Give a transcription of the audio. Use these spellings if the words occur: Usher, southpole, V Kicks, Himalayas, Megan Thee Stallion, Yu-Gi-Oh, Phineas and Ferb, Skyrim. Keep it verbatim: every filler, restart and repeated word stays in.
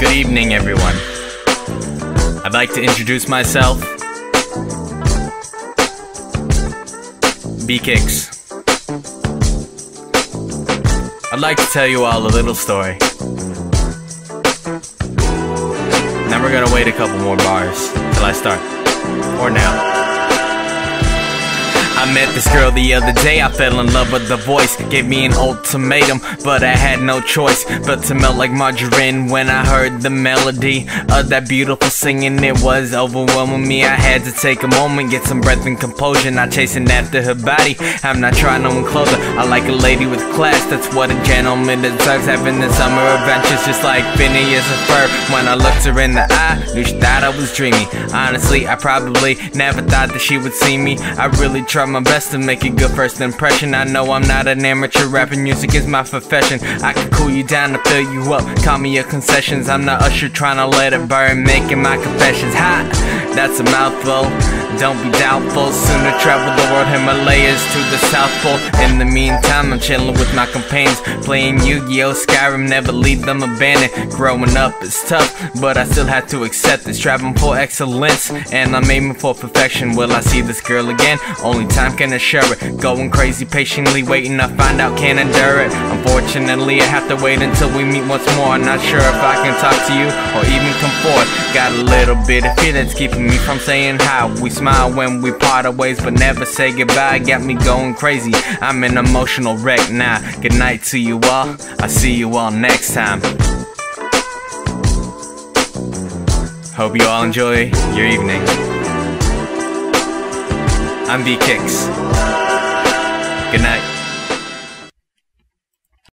Good evening, everyone. I'd like to introduce myself. V Kicks. I'd like to tell you all a little story. And then we're gonna wait a couple more bars till I start. Or now. I met this girl the other day, I fell in love with the voice. Gave me an ultimatum, but I had no choice but to melt like margarine when I heard the melody of that beautiful singing. It was overwhelming me, I had to take a moment, get some breath and composure. Not chasing after her body, I'm not trying to enclose her. I like a lady with class, that's what a gentleman deserves. Having the summer adventures just like Phineas and Ferb. When I looked her in the eye, knew she thought I was dreaming. Honestly, I probably never thought that she would see me. I really tried my best to make a good first impression. I know I'm not an amateur, rapping music is my profession. I can cool you down to fill you up, call me your concessions. I'm not Usher trying to let it burn, making my confessions. Ha! That's a mouthful, don't be doubtful. Soon to travel the world, Himalayas to the South Pole. In the meantime, I'm chilling with my companions, playing Yu-Gi-Oh, Skyrim, never leave them abandoned. Growing up is tough, but I still have to accept it. Striving for excellence, and I'm aiming for perfection. Will I see this girl again? Only time can assure it. Going crazy, patiently waiting, I find out can't endure it. Unfortunately, I have to wait until we meet once more. I'm not sure if I can talk to you or even come forth. Got a little bit of fear that's keeping me from saying hi. We smile when we part our ways, but never say goodbye. Got me going crazy, I'm an emotional wreck now. Good night to you all, I'll see you all next time. Hope you all enjoy your evening. I'm V Kicks. Good night.